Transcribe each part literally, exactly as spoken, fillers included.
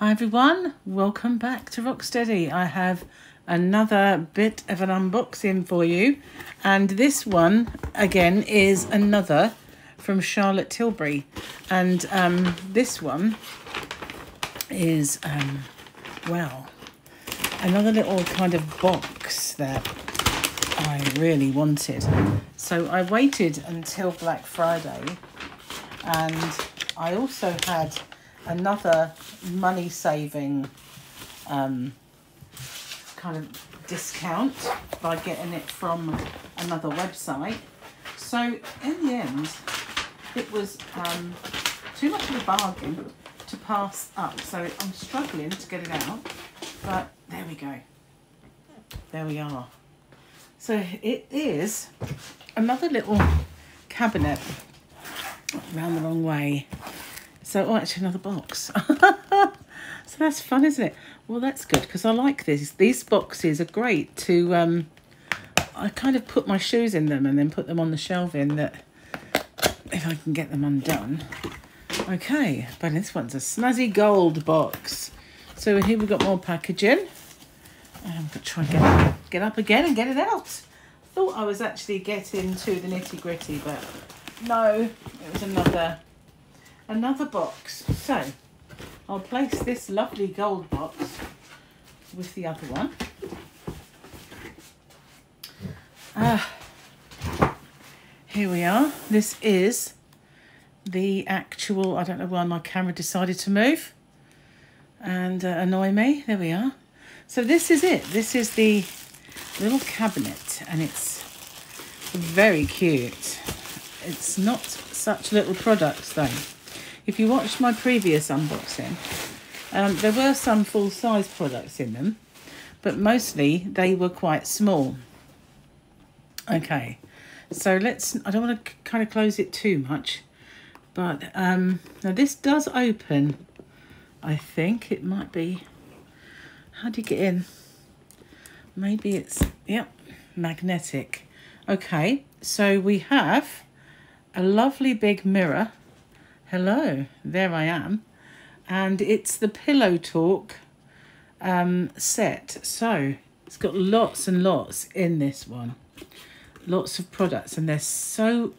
Hi everyone, welcome back to Rocksteady. I have another bit of an unboxing for you, and this one again is another from Charlotte Tilbury, and um, this one is um, well, another little kind of box that I really wanted. So I waited until Black Friday, and I also had another money saving um, kind of discount by getting it from another website. So in the end, it was um, too much of a bargain to pass up. So I'm struggling to get it out, but there we go. There we are. So it is another little cabinet. Round the wrong way. So, oh, actually, another box. So that's fun, isn't it? Well, that's good, because I like this. These boxes are great to, um, I kind of put my shoes in them and then put them on the shelving, that if I can get them undone. Okay, but this one's a snazzy gold box. So here we've got more packaging. I'm going to try and get up, get up again and get it out. I thought I was actually getting to the nitty gritty, but no, it was another... another box. So I'll place this lovely gold box with the other one. Ah, here we are. This is the actual, I don't know why my camera decided to move and uh, annoy me. There we are. So this is it. This is the little cabinet, and it's very cute. It's not such little products though. If you watched my previous unboxing, um, there were some full-size products in them, but mostly they were quite small. Okay, so let's, I don't want to kind of close it too much, but um, now this does open, I think. It might be, how do you get in? Maybe it's, yep, magnetic. Okay, so we have a lovely big mirror. Hello, there I am, and it's the Pillow Talk um, set. So it's got lots and lots in this one, lots of products, and they're so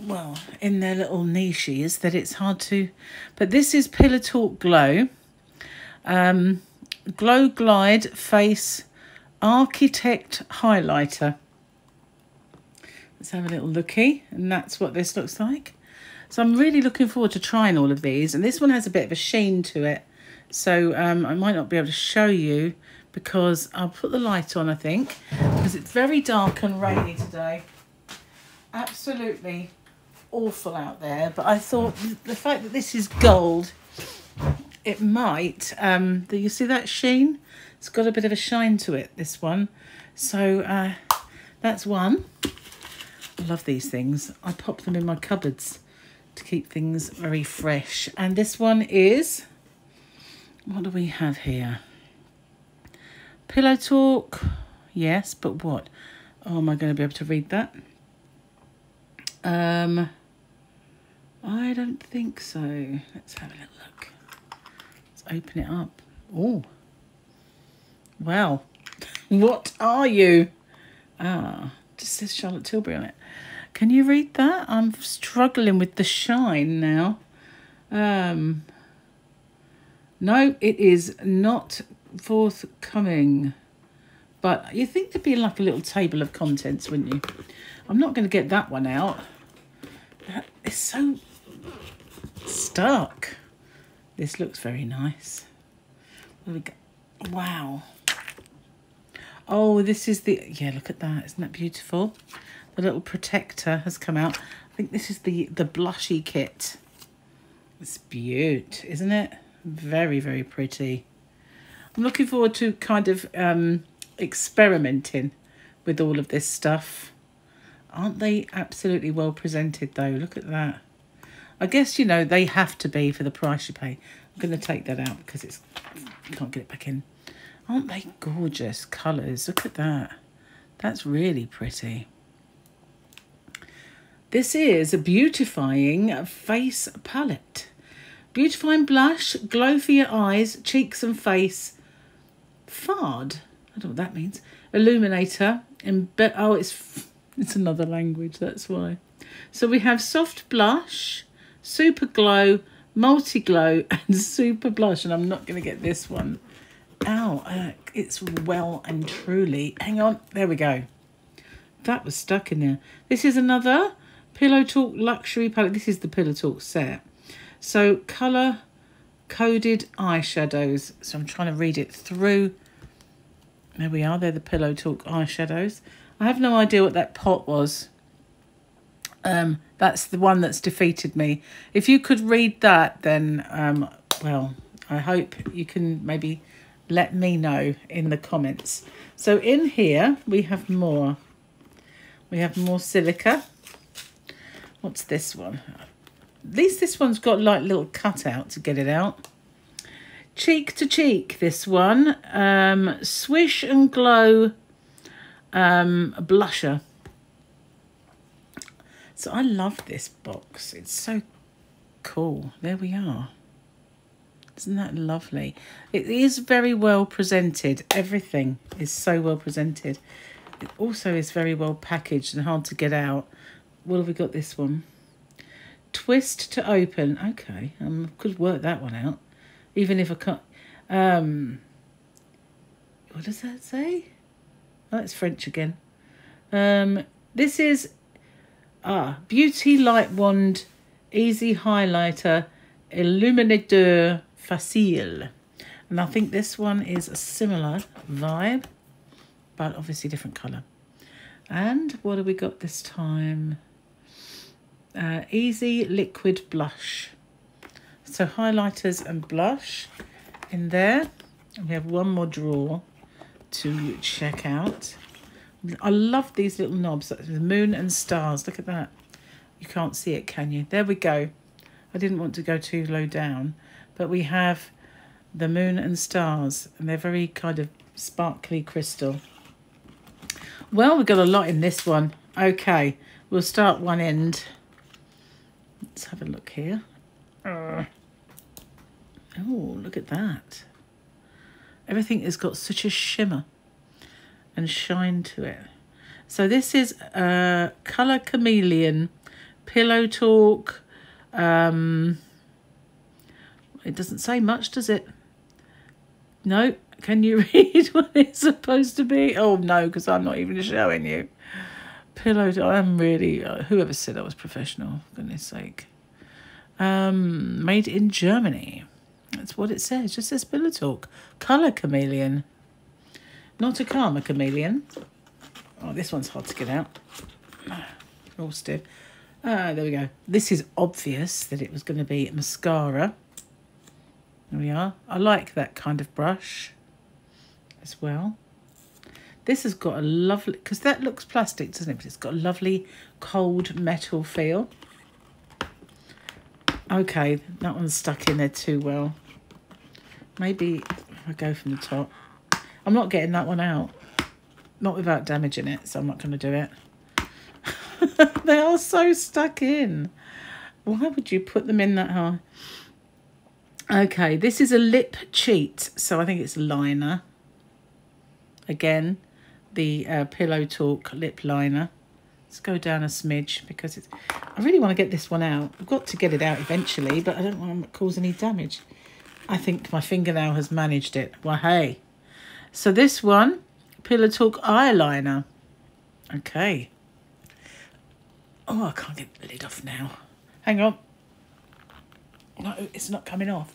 well in their little niches that it's hard to. But this is Pillow Talk Glow, um, Glow Glide Face Architect Highlighter. Let's have a little lookie, and that's what this looks like. So I'm really looking forward to trying all of these. And this one has a bit of a sheen to it. So um, I might not be able to show you, because I'll put the light on, I think, because it's very dark and rainy today. Absolutely awful out there. But I thought the fact that this is gold, it might. Um, do you see that sheen? It's got a bit of a shine to it, this one. So uh, that's one. I love these things. I pop them in my cupboards to keep things very fresh. And this one is, what do we have here? Pillow Talk, yes, but what? Oh, am I going to be able to read that? Um, I don't think so. Let's have a little look. Let's open it up. Oh, wow. What are you? Ah, just says Charlotte Tilbury on it. Can you read that? I'm struggling with the shine now. Um, no, it is not forthcoming. But you think there'd be like a little table of contents, wouldn't you? I'm not going to get that one out. That is so stuck. This looks very nice. There we go. Wow. Oh, this is the... yeah, look at that. Isn't that beautiful? The little protector has come out. I think this is the, the blushy kit. It's beaut, isn't it? Very, very pretty. I'm looking forward to kind of um, experimenting with all of this stuff. Aren't they absolutely well presented though? Look at that. I guess, you know, they have to be for the price you pay. I'm going to take that out because it's, you can't get it back in. Aren't they gorgeous colours? Look at that. That's really pretty. This is a beautifying face palette. Beautifying blush, glow for your eyes, cheeks and face. Fard. I don't know what that means. Illuminator. And oh, it's it's another language, that's why. So we have soft blush, super glow, multi glow, and super blush. And I'm not going to get this one. Ow, uh, it's well and truly. Hang on, there we go. That was stuck in there. This is another Pillow Talk Luxury Palette. This is the Pillow Talk set. So colour coded eyeshadows. So I'm trying to read it through. There we are. They're the Pillow Talk eyeshadows. I have no idea what that pot was. Um, that's the one that's defeated me. If you could read that, then, um, well, I hope you can maybe let me know in the comments. So in here, we have more. We have more silica. What's this one? At least this one's got like little cutout to get it out. Cheek to cheek, this one. Um, swish and glow um, blusher. So I love this box. It's so cool. There we are. Isn't that lovely? It is very well presented. Everything is so well presented. It also is very well packaged and hard to get out. What have we got this one? Twist to open. Okay, um, I could work that one out. Even if I can't... Um, what does that say? Oh, that's French again. Um, this is... Ah, Beauty Light Wand, Easy Highlighter, Illuminateur Facile. And I think this one is a similar vibe, but obviously different colour. And what have we got this time? Uh, easy Liquid Blush. So highlighters and blush in there. And we have one more drawer to check out. I love these little knobs, the moon and stars. Look at that. You can't see it, can you? There we go. I didn't want to go too low down, but we have the moon and stars, and they're very kind of sparkly crystal. Well, we've got a lot in this one. Okay, we'll start one end. Let's have a look here. Oh, look at that. Everything has got such a shimmer and shine to it. So this is a uh, Colour Chameleon Pillow Talk. Um, it doesn't say much, does it? No. Can you read what it's supposed to be? Oh no, because I'm not even showing you. Pillow Talk. I'm really. Uh, whoever said I was professional? For goodness sake. Um, made in Germany. That's what it says. It just says Pillow Talk Colour Chameleon. Not a karma chameleon. Oh, this one's hard to get out. All stiff. Ah, there we go. This is obvious that it was going to be mascara. There we are. I like that kind of brush as well. This has got a lovely... Because that looks plastic, doesn't it? But it's got a lovely cold metal feel. Okay, that one's stuck in there too well. Maybe if I go from the top. I'm not getting that one out, not without damaging it, so I'm not going to do it. They are so stuck in. Why would you put them in that high? Okay, this is a lip cheat, so I think it's liner. Again, the uh, Pillow Talk lip liner. Let's go down a smidge because it's... I really want to get this one out. I've got to get it out eventually, but I don't want to cause any damage. I think my fingernail has managed it. Well, hey. So this one, Pillow Talk eyeliner. Okay. Oh, I can't get the lid off now. Hang on. No, it's not coming off.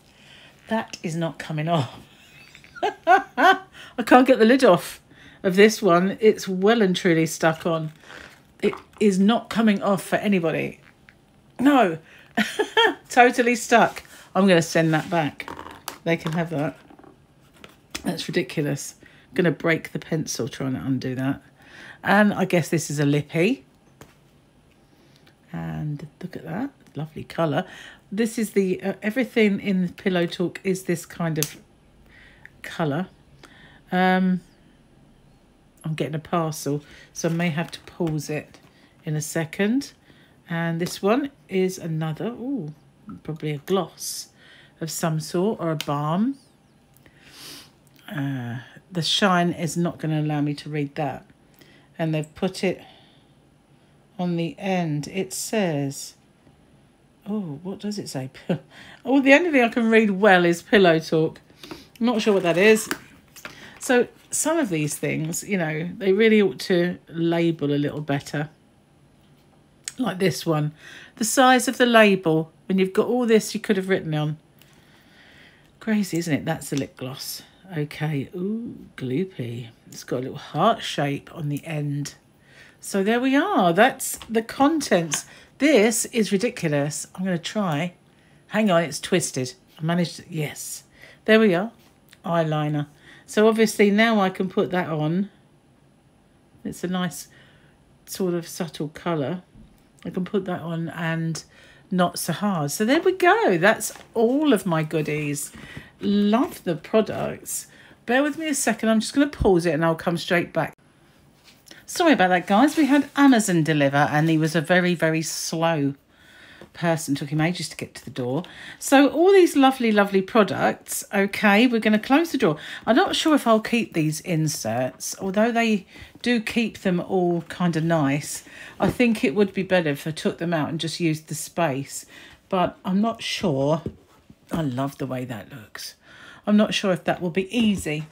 That is not coming off. I can't get the lid off of this one. It's well and truly stuck on. It is not coming off for anybody. No. Totally stuck. I'm going to send that back. They can have that. That's ridiculous. I'm going to break the pencil trying to undo that. And I guess this is a lippy. And look at that. Lovely colour. This is the... Uh, everything in the Pillow Talk is this kind of colour. Um, I'm getting a parcel, so I may have to pause it in a second. And this one is another... Ooh, probably a gloss. of some sort, or a balm. Uh, the shine is not going to allow me to read that. And they've put it on the end. It says... Oh, what does it say? Oh, the only thing I can read well is Pillow Talk. I'm not sure what that is. So some of these things, you know, they really ought to label a little better. Like this one. The size of the label. When you've got all this you could have written on. Crazy, isn't it? That's a lip gloss. Okay. Ooh, gloopy. It's got a little heart shape on the end. So there we are. That's the contents. This is ridiculous. I'm going to try. Hang on, it's twisted. I managed to, yes. There we are. Eyeliner. So obviously now I can put that on. It's a nice sort of subtle colour. I can put that on and not so hard. So there we go. That's all of my goodies. Love the products. Bear with me a second. I'm just going to pause it and I'll come straight back. Sorry about that, guys. We had Amazon deliver and he was a very, very slow person. It took him ages to get to the door. So all these lovely, lovely products. Okay, we're going to close the drawer. I'm not sure if I'll keep these inserts, although they do keep them all kind of nice. I think it would be better if I took them out and just used the space. But I'm not sure. I love the way that looks. I'm not sure if that will be easy.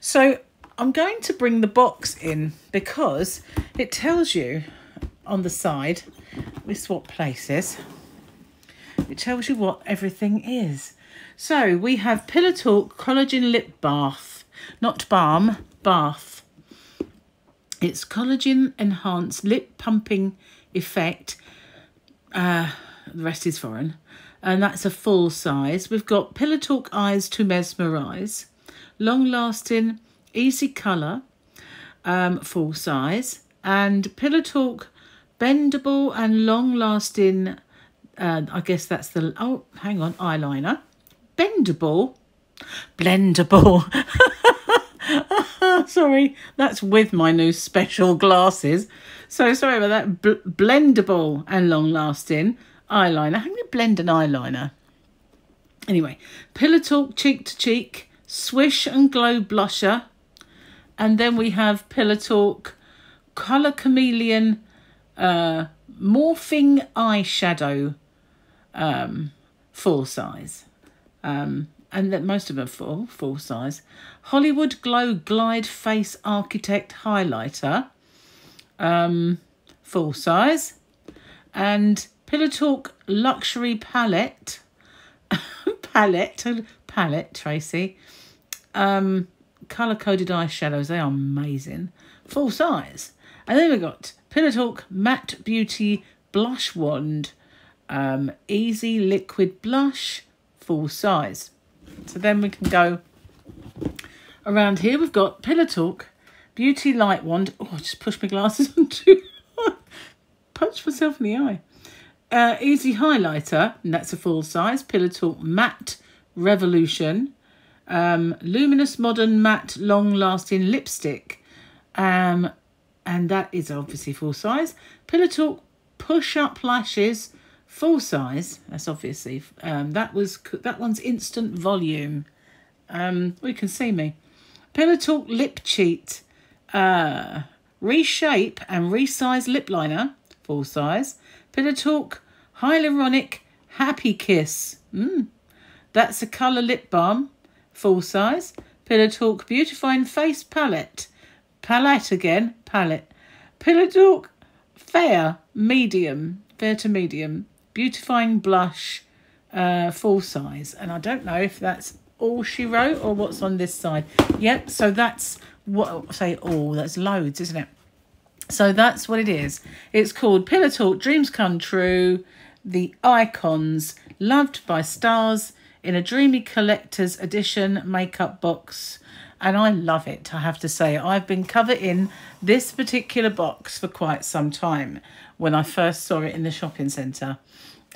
So... I'm going to bring the box in because it tells you on the side, we swap places, it tells you what everything is. So we have Pillow Talk Collagen Lip Bath, not balm, bath. It's collagen enhanced lip pumping effect. Uh, the rest is foreign. And that's a full size. We've got Pillow Talk Eyes to Mesmerize, long lasting, easy colour, um, full size, and Pillow Talk bendable and long lasting, uh, I guess that's the, oh, hang on, eyeliner, bendable, blendable, sorry, that's with my new special glasses, so sorry about that, B blendable and long lasting eyeliner. How do you blend an eyeliner? Anyway, Pillow Talk Cheek to Cheek, Swish and Glow Blusher. And then we have Pillow Talk Colour Chameleon uh, Morphing Eyeshadow, um, full size. Um, and that most of them are full, full size. Hollywood Glow Glide Face Architect Highlighter, um, full size. And Pillow Talk Luxury Palette, palette, palette, Tracy. Um... Colour-coded eyeshadows, they are amazing. Full size. And then we've got Pillow Talk Matte Beauty Blush Wand. Um, easy liquid blush, full size. So then we can go around here. We've got Pillow Talk Beauty Light Wand. Oh, I just pushed my glasses on too hard. Punched myself in the eye. Uh, easy highlighter, and that's a full size. Pillow Talk Matte Revolution. Um, luminous modern matte long lasting lipstick, um, and that is obviously full size. Pillow Talk Push Up Lashes, full size. That's obviously um, that was that one's instant volume. Um, well, you can see me. Pillow Talk Lip Cheat, uh, reshape and resize lip liner, full size. Pillow Talk Hyaluronic Happy Kiss. Mm, that's a colour lip balm. Full size. Pillow Talk Beautifying Face Palette. Palette again. Palette. Pillow Talk Fair Medium. Fair to Medium. Beautifying Blush. Uh, full size. And I don't know if that's all she wrote or what's on this side. Yep. So that's what I say all. That's loads, isn't it? So that's what it is. It's called Pillow Talk Dreams Come True. The Icons. Loved by Stars. In a dreamy collector's edition makeup box. And I love it, I have to say. I've been covered in this particular box for quite some time when I first saw it in the shopping centre.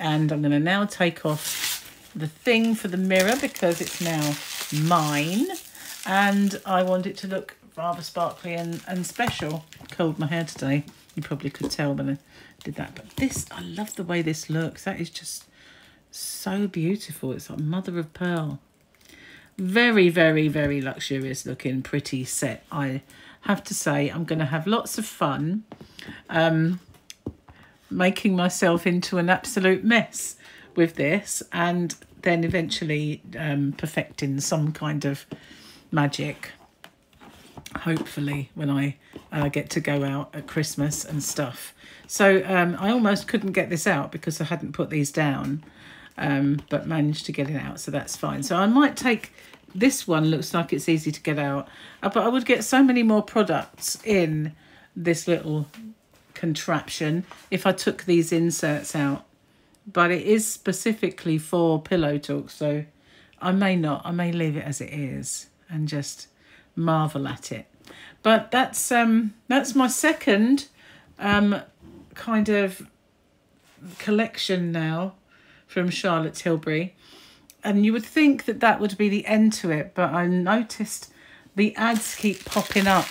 And I'm going to now take off the thing for the mirror because it's now mine. And I want it to look rather sparkly and, and special. Curled my hair today. You probably could tell when I did that. But this, I love the way this looks. That is just... So beautiful. It's like mother of pearl. Very, very, very luxurious looking, pretty set. I have to say, I'm going to have lots of fun um, making myself into an absolute mess with this, and then eventually um, perfecting some kind of magic, hopefully, when I uh, get to go out at Christmas and stuff. So um, I almost couldn't get this out because I hadn't put these down, um, but managed to get it out, so that's fine. So I might take this one, looks like it's easy to get out, but I would get so many more products in this little contraption if I took these inserts out, but it is specifically for Pillow Talk, so I may not, I may leave it as it is and just marvel at it. But that's um that's my second um kind of collection now from Charlotte Tilbury, and you would think that that would be the end to it, but I noticed the ads keep popping up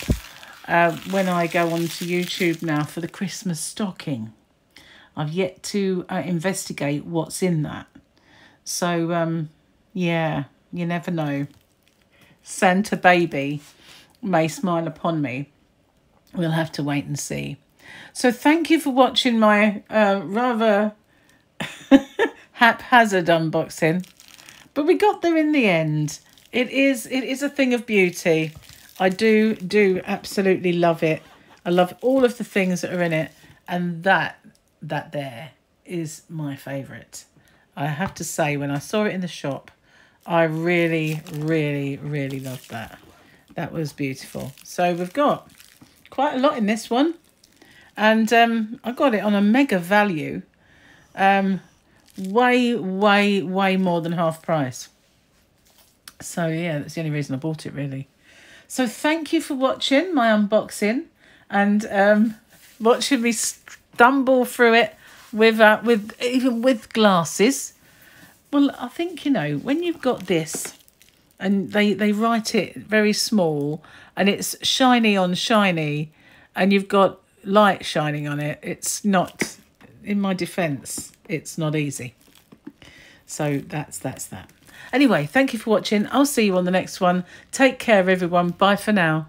uh, when I go onto YouTube now for the Christmas stocking. I've yet to uh, investigate what's in that, so um yeah, you never know. Santa baby may smile upon me. We'll have to wait and see. So thank you for watching my uh, rather haphazard unboxing, but we got there in the end. It is it is a thing of beauty. I do do absolutely love it. I love all of the things that are in it, and that that there is my favourite. I have to say, when I saw it in the shop, I really, really, really loved that. That was beautiful. So we've got quite a lot in this one. And um, I got it on a mega value. Um, way, way, way more than half price. So, yeah, that's the only reason I bought it, really. So thank you for watching my unboxing and um, watching me stumble through it with, uh, with even with glasses. Well, I think, you know, when you've got this and they, they write it very small and it's shiny on shiny and you've got light shining on it, it's not, in my defence, it's not easy. So that's, that's that. Anyway, thank you for watching. I'll see you on the next one. Take care, everyone. Bye for now.